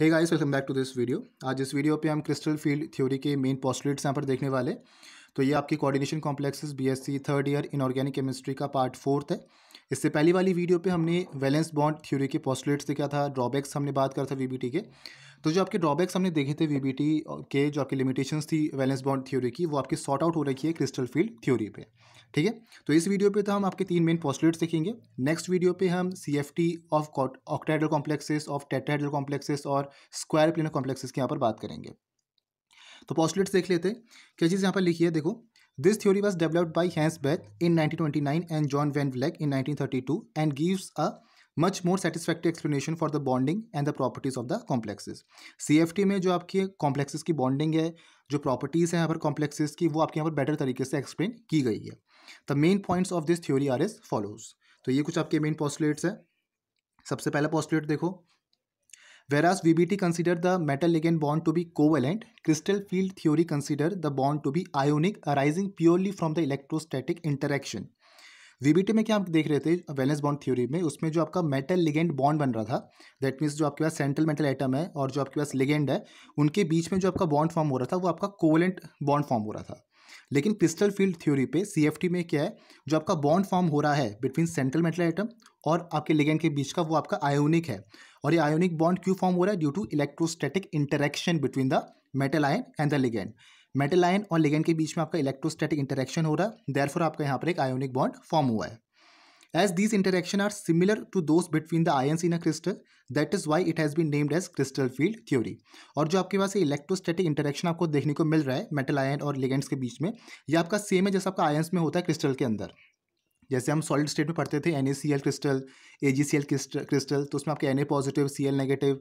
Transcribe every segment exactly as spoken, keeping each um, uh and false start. Hey guys, welcome back to this video. आज इस video पे हम क्रिस्टल फील्ड थ्योरी के मेन पॉस्टुलेट्स यहाँ पर देखने वाले। तो ये आपकी coordination complexes BSc third year inorganic chemistry का पार्ट फोर्थ है। इससे पहली वाली वीडियो पे हमने वैलेंस बॉन्ड थ्योरी के पॉस्टुलेट्स देखा था, ड्रॉबैक्स हमने बात करा था वीबीटी के। तो जो आपके ड्रॉबैक्स हमने देखे थे वीबीटी के, जो आपकी लिमिटेशंस थी वैलेंस बॉन्ड थ्योरी की, वो आपकी सॉर्ट आउट हो रखी है क्रिस्टल फील्ड थ्योरी पे। ठीक है, तो इस वीडियो पे तो हम आपके तीन मेन पॉस्टुलेट्स देखेंगे। नेक्स्ट वीडियो पे हम C F T of octahedral complexes, of tetrahedral complexes और स्क्वायर प्लेनर कॉम्प्लेक्सेस की यहाँ पर बात करेंगे। तो पॉस्टुलेट्स देख लेते हैं, क्या चीज़ यहाँ पर लिखी है। देखो, This theory was developed by Hans Bethe in nineteen twenty-nine and John van Vleck in nineteen thirty-two and gives a much more satisfactory explanation for the bonding and the properties of the complexes. C F T में जो आपकी complexes की bonding है, जो properties हैं यहाँ पर complexes की, वो आपके यहाँ पर better तरीके से explain की गई है। The main points of this theory are as follows. तो ये कुछ आपके main postulates हैं। सबसे पहला postulate देखो, Whereas V B T consider the metal-ligand bond to be covalent, crystal field theory consider the bond to be ionic arising purely from the electrostatic interaction. V B T में क्या आप देख रहे थे वैलेंस बॉन्ड थ्योरी में, उसमें जो आपका मेटल लिगेंड बॉन्ड बन रहा था, दैट मीन्स जो आपके पास सेंट्रल मेटल एटम है और जो आपके पास लिगेंड है, उनके बीच में जो आपका बॉन्ड फॉर्म हो रहा था वो आपका कोवेलेंट बॉन्ड फॉर्म हो रहा था। लेकिन क्रिस्टल फील्ड थ्योरी पे C F T में क्या है, जो आपका बॉन्ड फॉर्म हो रहा है बिटवीन सेंट्रल मेटल एटम और आपके लिगेंड के बीच का, वो आपका आयोनिक है। और ये आयोनिक बॉन्ड क्यों फॉर्म हो रहा है? Due to electrostatic interaction between the metal ion and the ligand. Metal ion और लिगेंड के बीच में आपका इलेक्ट्रोस्टैटिक इंटरेक्शन हो रहा है, देयरफॉर आपका यहाँ पर एक आयोनिक बॉन्ड फॉर्म हुआ है। As these interaction are similar to those between the ions in a crystal, that is why it has been named as crystal field theory. और जो आपके पास इलेक्ट्रोस्टैटिक इंटरेक्शन आपको देखने को मिल रहा है मेटल आयन और लिगेंड्स के बीच में, यह आपका सेम है जैसा आपका आयन्स में होता है क्रिस्टल के अंदर। जैसे हम सॉलिड स्टेट में पढ़ते थे N A C L crystal, A G C L crystal, तो उसमें आपके Na positive, Cl negative,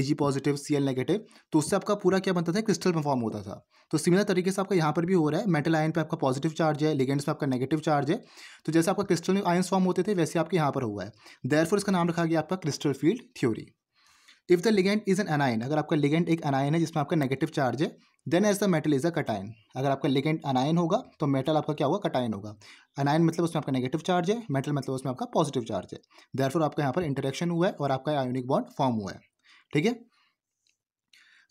Ag positive, Cl negative, तो उससे आपका पूरा क्या बनता था, क्रिस्टल में फॉर्म होता था। तो सिमिलर तरीके से आपका यहाँ पर भी हो रहा है, मेटल आयन पे आपका पॉजिटिव चार्ज है, लिगेंड्स पे आपका नेगेटिव चार्ज है। तो जैसे आपका क्रिस्टल में आयन्स फॉर्म होते थे, वैसे आपके यहाँ पर हुआ है। देयरफॉर इसका नाम रखा गया आपका crystal field theory. If the ligand is an anion, अगर आपका लिगेंड एक एनायन है जिसमें आपका नेगेटिव चार्ज है, then as the metal is a cation. अगर आपका लिगेंड एनायन होगा तो मेटल आपका क्या होगा, कटायन होगा। एनायन मतलब उसमें आपका नेगेटिव चार्ज है, मेटल मतलब उसमें आपका पॉजिटिव चार्ज है। देयरफॉर आपका यहाँ पर इंटरेक्शन हुआ है और आपका आयोनिक बॉन्ड फॉर्म हुआ है। ठीक है,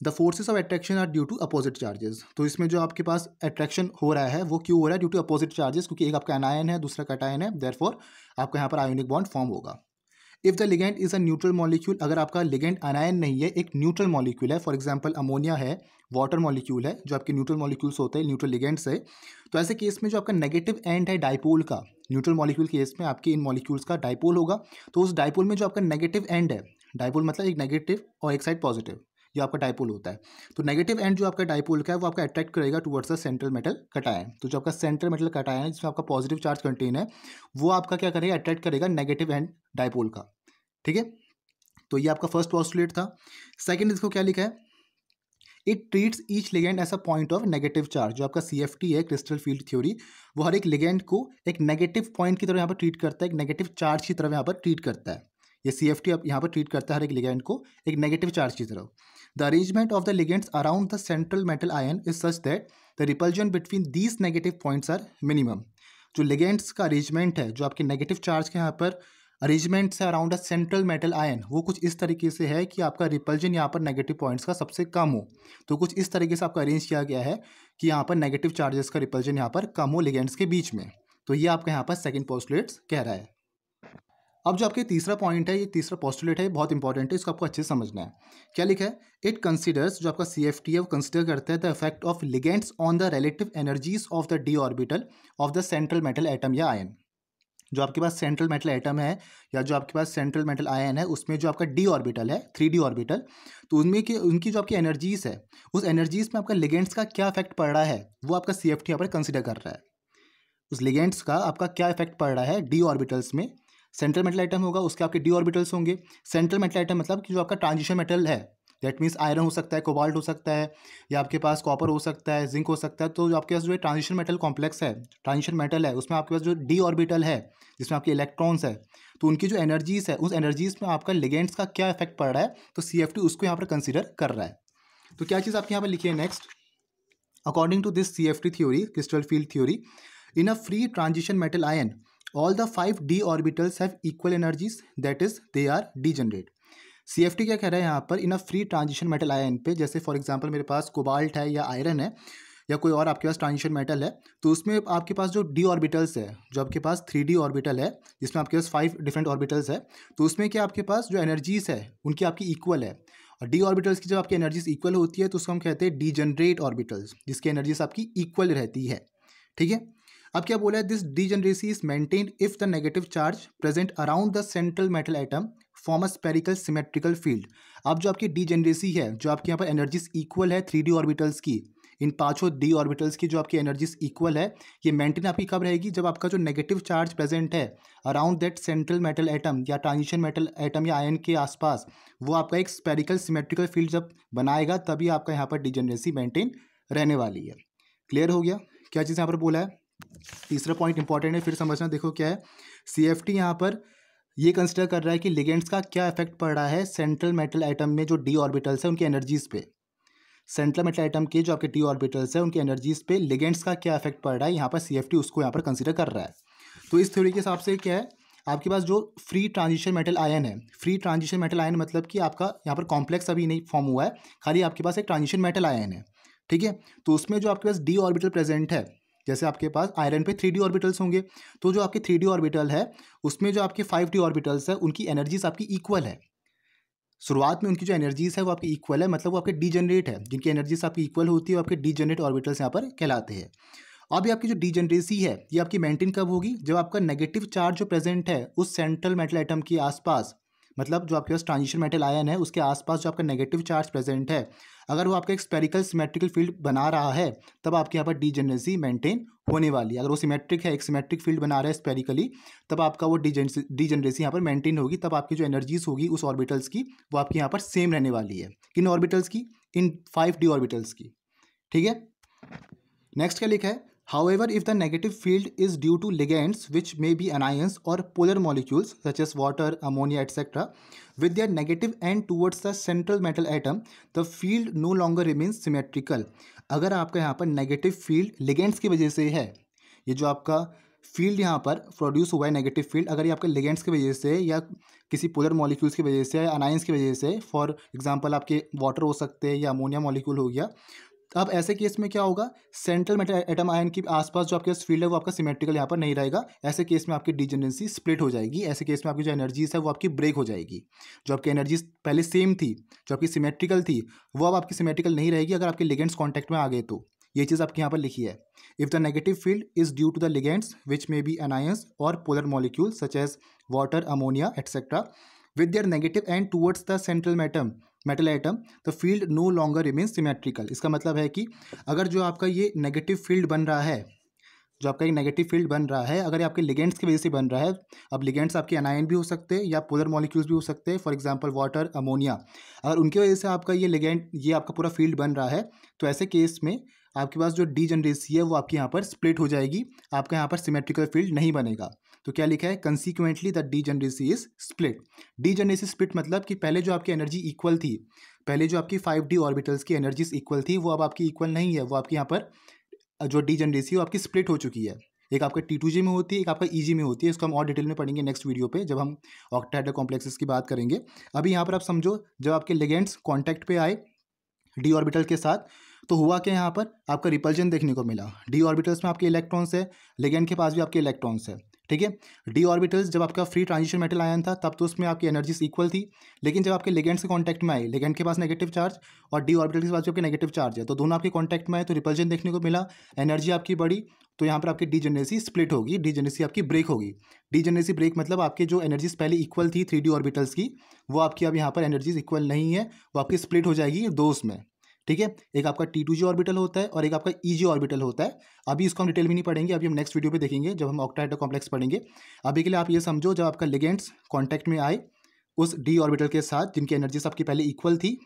the forces of attraction are due to opposite charges. तो इसमें जो आपके पास एट्रैक्शन हो रहा है वो क्यों हो रहा है, ड्यू टू अपोजिट चार्जेस, क्योंकि एक आपका एनायन है दूसरा कटायन है। देयरफॉर आपका यहाँ पर आयोनिक बॉन्ड फॉर्म होगा। If the ligand is a neutral molecule, अगर आपका लिगेंड एनायन नहीं है, एक न्यूट्रल मॉलिक्यूल है, फॉर एग्जांपल अमोनिया है, वाटर मॉलिक्यूल है, जो आपके न्यूट्रल मॉलिक्यूल्स होते हैं, न्यूट्रल लिगेंड्स है, तो ऐसे केस में जो आपका नेगेटिव एंड है डाइपोल का, न्यूट्रल मॉलिक्यूल केस में आपके इन मॉलिक्यूल्स का डाइपोल होगा। तो उस डाइपोल में जो आपका नेगेटिव एंड है, डाइपोल मतलब एक नेगेटिव और एक साइड पॉजिटिव, ये आपका डाइपोल होता है। तो नेगेटिव एंड जो आपका डाइपोल का है वो आपका अट्रैक्ट करेगा towards the central metal cation. तो जो आपका सेंट्रल मेटल कटायन है जिसमें आपका पॉजिटिव चार्ज कंटेन है, वो आपका क्या करेगा, अट्रैक्ट करेगा नेगेटिव एंड डाइपोल का। ठीक है, तो ये आपका फर्स्ट पॉस्टुलेट था। सेकंड, इसको क्या लिखा है, it treats each ligand as a point of negative charge. जो आपका C F T है क्रिस्टल फील्ड थ्योरी, वो हर एक लिगेंड को एक नेगेटिव पॉइंट की तरफ यहाँ पर ट्रीट करता है, एक नेगेटिव चार्ज की तरफ यहाँ पर ट्रीट करता है। ये C F T अब यहाँ पर ट्रीट करता है हर एक लिगेंड को एक नेगेटिव चार्ज की तरफ। The arrangement of the ligands around the central metal ion is such that the repulsion between these negative points are minimum. जो लिगेंड्स का अरेंजमेंट है, जो आपके नेगेटिव चार्ज के यहाँ पर अरेंजमेंट से around a central metal ion, वो कुछ इस तरीके से है कि आपका रिपल्जन यहाँ पर नेगेटिव पॉइंट्स का सबसे कम हो। तो कुछ इस तरीके से आपका अरेंज किया गया है कि यहाँ पर नेगेटिव चार्जेस का रिपल्जन यहाँ पर कम हो लिगेंड्स के बीच में। तो ये आपका यहाँ पर सेकंड पॉस्टुलेट्स कह रहा है। अब जो आपके तीसरा पॉइंट है, ये तीसरा पॉस्टुलेट है, बहुत इंपॉर्टेंट है, इसको आपको अच्छे से समझना है। क्या लिखा है, इट कंसिडर्स, जो आपका C F T है वो कंसिडर करता है the effect of ligands on the relative energies of the d orbital of the central metal atom या आयन। जो आपके पास सेंट्रल मेटल एटम है या जो आपके पास सेंट्रल मेटल आयन है, उसमें जो आपका डी ऑर्बिटल है, थ्री डी ऑर्बिटल, तो उनमें की उनकी जो आपकी एनर्जीज़ है, उस एनर्जीज़ में आपका लिगेंड्स का क्या इफेक्ट पड़ रहा है, वो आपका C F T यहाँ पर कंसिडर कर रहा है। उस लिगेंड्स का आपका क्या इफेक्ट पड़ रहा है डी ऑर्बिटल्स में। सेंट्रल मेटल आइटम होगा, उसके आपके डी ऑर्बिटल्स होंगे। सेंट्रल मेटल आइटम मतलब कि जो आपका ट्रांजिशन मेटल है, दैट मीन्स आयरन हो सकता है, कोबाल्ट हो सकता है, या आपके पास कॉपर हो सकता है, जिंक हो सकता है। तो जो आपके पास जो ट्रांजिशन मेटल कॉम्प्लेक्स है, ट्रांजिशन मेटल है, उसमें आपके पास जो डी ऑर्बिटल है जिसमें आपके इलेक्ट्रॉन्स है, तो उनकी जो एनर्जीज है, उस एनर्जीज में आपका लिगेंड्स का क्या इफेक्ट पड़ रहा है, तो C F T उसको यहाँ पर कंसिडर कर रहा है। तो क्या चीज़ आपके यहाँ पर लिखी है next, according to this C F T theory, crystal field theory, in a free transition metal ion all the five d orbitals have equal energies, that is they are degenerate. CFT क्या कह रहा है यहाँ पर, in a free transition metal ion पे, जैसे for example मेरे पास cobalt है या आयरन है या कोई और आपके पास ट्रांजिशन मेटल है, तो उसमें आपके पास जो डी ऑर्बिटल्स है, जो आपके पास थ्री डी ऑर्बिटल है जिसमें आपके पास फाइव डिफरेंट ऑर्बिटल्स है, तो उसमें क्या आपके पास जो एनर्जीज है उनकी आपकी इक्वल है, और डी ऑर्बिटल्स की जब आपकी एनर्जीज इक्वल होती है तो उसको हम कहते हैं डी जनरेट ऑर्बिटल्स, जिसकी एनर्जीज आपकी इक्वल रहती है। ठीक है, अब क्या बोला है, this degeneracy is maintained if the negative charge present around the central metal atom form a spherical symmetrical field. अब जो आपकी डीजेनरेसी है, जो आपके यहाँ पर एनर्जीज इक्वल है थ्री डी ऑर्बिटल्स की, इन पांचों डी ऑर्बिटल्स की जो आपकी एनर्जीज इक्वल है, ये मेंटेन आपकी कब रहेगी, जब आपका जो नेगेटिव चार्ज प्रेजेंट है around that central metal atom या ट्रांजिशन मेटल एटम या आयन के आसपास, वो आपका एक स्पेरिकल सिमेट्रिकल फील्ड जब बनाएगा तभी आपका यहाँ पर डीजेनरेसी मेंटेन रहने वाली है। क्लियर हो गया क्या चीज़ यहाँ पर बोला है। तीसरा पॉइंट इंपॉर्टेंट है, फिर समझना, देखो क्या है, सी एफ टी यहाँ पर ये कंसिडर कर रहा है कि लिगेंड्स का क्या इफेक्ट पड़ रहा है सेंट्रल मेटल आइटम में जो डी ऑर्बिटल्स है उनकी एनर्जीज पे, सेंट्रल मेटल आइटम के जो आपके डी ऑर्बिटल्स है उनकी एनर्जीज पे लिगेंड्स का क्या इफेक्ट पड़ रहा है, यहाँ पर सी एफ टी उसको यहाँ पर कंसिडर कर रहा है। तो इस थ्योरी के हिसाब से क्या है, आपके पास जो फ्री ट्रांजिशन मेटल आयन है, फ्री ट्रांजिशन मेटल आयन मतलब कि आपका यहाँ पर कॉम्प्लेक्स अभी नहीं फॉर्म हुआ है, खाली आपके पास एक ट्रांजिशन मेटल आयन है। ठीक है, तो उसमें जो आपके पास डी ऑर्बिटल प्रेजेंट है, जैसे आपके पास आयरन पे थ्री डी ऑर्बिटल्स होंगे, तो जो आपके थ्री डी ऑर्बिटल है उसमें जो आपके फाइव डी ऑर्बिटल्स है उनकी एनर्जीज आपकी इक्वल है, शुरुआत में उनकी जो एनर्जीज है वो आपकी इक्वल है, मतलब वो आपके डीजेनरेट है, जिनकी एनर्जीज आपकी इक्वल होती है वो आपके डीजेनरेट ऑर्बिटल्स यहाँ पर कहलाते हैं। अब ये आपकी जो डीजेनरेसी है ये आपकी मेंटेन कब होगी, जब आपका नेगेटिव चार्ज जो प्रेजेंट है उस सेंट्रल मेटल आइटम के आसपास, मतलब जो आपके पास ट्रांजिशन मेटल आयन है उसके आसपास जो आपका नेगेटिव चार्ज प्रेजेंट है, अगर वो आपका एक स्पेरिकल सिमेट्रिकल फील्ड बना रहा है तब आपके यहाँ पर डीजेनरेसी मेंटेन होने वाली है। अगर वो सिमेट्रिक है, एक सिमेट्रिक फील्ड बना रहा है स्पेरिकली, तब आपका वो डीजेनरेसी यहाँ पर मेंटेन होगी, तब आपकी जो एनर्जीज होगी उस ऑर्बिटल्स की वो आपके यहाँ पर सेम रहने वाली है। किन ऑर्बिटल्स की, इन फाइव डी ऑर्बिटल्स की। ठीक है, नेक्स्ट क्या लिखा है, However, if the negative field is due to ligands, which may be anions or polar molecules such as water, ammonia, et cetera, with their negative end towards the central metal atom, the field no longer remains symmetrical. अगर आपका यहाँ पर negative field ligands की वजह से है, ये जो आपका फील्ड यहाँ पर प्रोड्यूस हुआ है नेगेटिव फील्ड, अगर ये आपके लिगेंड्स की वजह से या किसी पोलर मॉलिक्यूल्स की वजह से या अनायंस की वजह से, फॉर एग्जाम्पल आपके वाटर हो सकते हैं या अमोनिया मॉलिक्यूल हो गया, अब ऐसे केस में क्या होगा, सेंट्रल मेटल एटम आयन के आसपास जो आपके फील्ड है वो आपका सिमेट्रिकल यहाँ पर नहीं रहेगा। ऐसे केस में आपकी डीजेनरेसी स्प्लिट हो जाएगी, ऐसे केस में आपकी जो एनर्जीज है वो आपकी ब्रेक हो जाएगी, जो आपकी एनर्जीज पहले सेम थी, जो आपकी सिमेट्रिकल थी, वो अब आपकी सिमेट्रिकल नहीं रहेगी अगर आपके लिगेंड्स कॉन्टैक्ट में आ गए। तो ये चीज़ आपके यहाँ पर लिखी है, if the negative field is due to the ligands which may be anions और polar molecule such as water, ammonia etcetera, with their negative end towards the central मेटम metal atom the field no longer remains symmetrical. इसका मतलब है कि अगर जो आपका ये नेगेटिव फील्ड बन रहा है, जो आपका एक नेगेटिव फील्ड बन रहा है, अगर ये आपके लिगेंड्स की वजह से बन रहा है, अब लिगेंड्स आपके एनायन भी हो सकते हैं या पोलर मॉलिक्यूल्स भी हो सकते हैं, फॉर एग्जांपल वाटर, अमोनिया, अगर उनकी वजह से आपका ये लिगेंड, ये आपका पूरा फील्ड बन रहा है, तो ऐसे केस में आपके पास जो डीजेनरेसी है वो आपके यहाँ पर स्प्लिट हो जाएगी, आपका यहाँ पर सिमेट्रिकल फील्ड नहीं बनेगा। तो क्या लिखा है, consequently the degeneracy is split. Degeneracy split मतलब कि पहले जो आपकी एनर्जी इक्वल थी, पहले जो आपकी फाइव डी ऑर्बिटल्स की एनर्जीज इक्वल थी, वो अब आपकी इक्वल नहीं है, वो आपके यहाँ पर जो डीजेनरेसी है वो आपकी स्प्लिट हो चुकी है, एक आपका टी टू जी में होती है, एक आपका ई जी में होती है। इसको हम और डिटेल में पढ़ेंगे नेक्स्ट वीडियो पे, जब हम ऑक्टाहेड्रल कॉम्प्लेक्सेस की बात करेंगे। अभी यहाँ पर आप समझो, जब आपके लिगेंड्स कॉन्टैक्ट पे आए डी ऑर्बिटल के साथ, तो हुआ क्या, यहाँ पर आपका रिपल्जन देखने को मिला। डी ऑर्बिटल्स में आपके इलेक्ट्रॉन्स है, लिगेंड के पास भी आपके इलेक्ट्रॉन्स है। ठीक है, डी ऑर्बिटल्स जब आपका फ्री ट्रांजिशन मेटल आयन था तब तो उसमें आपकी एनर्जीज इक्वल थी, लेकिन जब आपके लिगेंड से कॉन्टैक्ट में आए, लिगेंड के पास नेगेटिव चार्ज और डी ऑर्बिटल के पास जो आपके नेगेटिव चार्ज है, तो दोनों आपके कॉन्टैक्ट में आए, तो रिपल्जन देखने को मिला, एनर्जी आपकी बढ़ी, तो यहाँ पर आपकी डीजेनरेसी स्प्लिट होगी, डीजेनरेसी आपकी ब्रेक होगी। डीजेनरेसी ब्रेक मतलब आपके जो एनर्जीज पहले इक्वल थी थ्री डी ऑर्बिटल्स की, वो आपकी अब यहाँ पर एनर्जीज इक्वल नहीं है, वो आपकी स्प्लिट हो जाएगी दो उसमें। ठीक है, एक आपका टी टू जी ऑर्बिटल होता है और एक आपका ई जी ऑर्बिटल होता है। अभी इसको हम डिटेल में नहीं पढ़ेंगे, अभी हम नेक्स्ट वीडियो पे देखेंगे जब हम ऑक्टाहेड्रल कॉम्प्लेक्स पढ़ेंगे। अभी के लिए आप ये समझो, जब आपका लिगेंड्स कॉन्टैक्ट में आए उस डी ऑर्बिटल के साथ जिनकी एनर्जी सबकी पहले इक्वल थी,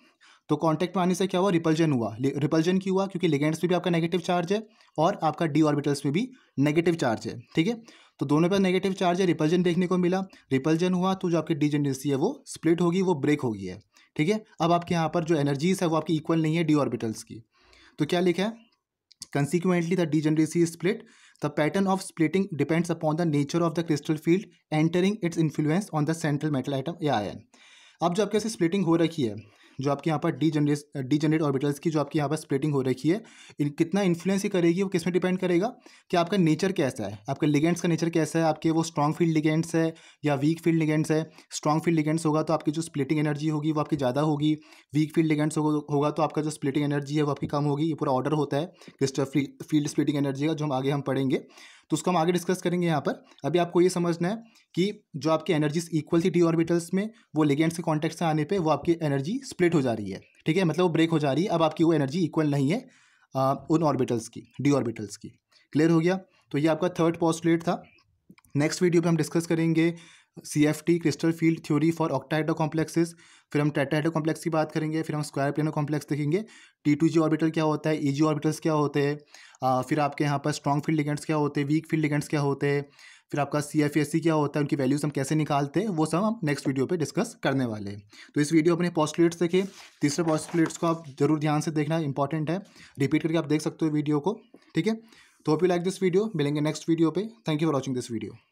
तो कॉन्टैक्ट में आने से क्या हुआ, रिपल्जन हुआ। रिपल्जन क्यों हुआ, क्योंकि लिगेंड्स में भी आपका नेगेटिव चार्ज है और आपका डी ऑर्बिटल्स में भी नेगेटिव चार्ज है। ठीक है, तो दोनों पर नेगेटिव चार्ज है, रिपल्जन देखने को मिला, रिपल्जन हुआ, तो जो आपकी डीजेनरेसी है वो स्प्लिट होगी, वो ब्रेक होगी है। ठीक है, अब आपके यहाँ पर जो एनर्जीज है वो आपकी इक्वल नहीं है डी ऑर्बिटल्स की। तो क्या लिखा है, consequently the degeneracy split, the pattern of splitting depends upon the nature of the crystal field entering its influence on the central metal atom या आयन। अब जो आपके यहाँ से स्प्लिटिंग हो रखी है, जो आपके यहाँ पर degenerate degenerate orbitals की जो आपके यहाँ पर स्प्लिटिंग हो रखी है, इन कितना इन्फ्लुएंस करेगी वो किस में डिपेंड करेगा कि आपका नेचर कैसा है, आपका लिगेंड्स का नेचर कैसा है, आपके वो स्ट्रॉन्ग फील्ड लिगेंड्स है या वीक फील्ड लिगेंड्स है। स्ट्रॉन्ग फील्ड लिगेंड्स होगा तो आपकी जो स्प्लिटिंग एनर्जी होगी वो आपकी ज़्यादा होगी, वीक फील्ड लिगेंड्स होगा तो आपका जो स्प्लिटिंग एनर्जी है वो आपकी कम होगी। ये पूरा ऑर्डर होता है क्रिस्टल फील्ड स्प्लिटिंग एनर्जी का, जो हम आगे हम पढ़ेंगे तो उसको हम आगे डिस्कस करेंगे। यहाँ पर अभी आपको ये समझना है कि जो आपकी एनर्जीज इक्वल थी डी ऑर्बिटल्स में, वो लिगेंड्स के कॉन्टेक्ट से आने पे वो आपकी एनर्जी स्प्लिट हो जा रही है, ठीक है, मतलब वो ब्रेक हो जा रही है। अब आपकी वो एनर्जी इक्वल नहीं है आ, उन ऑर्बिटल्स की, डी ऑर्बिटल्स की। क्लियर हो गया? तो ये आपका थर्ड पॉस्टुलेट था। नेक्स्ट वीडियो पे हम डिस्कस करेंगे C F T, crystal field theory for octahedral complexes, फिर हम टेट्राहेड्रल कॉम्प्लेक्स की बात करेंगे, फिर हम स्क्वायर प्लेनर कॉम्प्लेक्स देखेंगे, टी टू जी ऑर्बिटल क्या होता है, ई जी ऑर्बिटल्स क्या होते हैं, फिर आपके यहाँ पर स्ट्रॉन्ग फील्ड लिगेंड्स क्या होते हैं, वीक फील्ड लिगेंड्स क्या होते हैं, फिर आपका सी एफ एस सी क्या होता है, उनकी वैल्यूज हम कैसे निकालते हैं, वो सब हम नेक्स्ट वीडियो पे डिस्कस करने वाले हैं। तो इस वीडियो अपने पॉस्टुलेट्स देखें, तीसरे पॉस्टुलेट्स को आप जरूर ध्यान से देखना, इंपॉर्टेंट है, रिपीट करके आप देख सकते हो वीडियो को, ठीक है। तो hope you like this video, मिलेंगे नेक्स्ट वीडियो पे। Thank you for watching this video.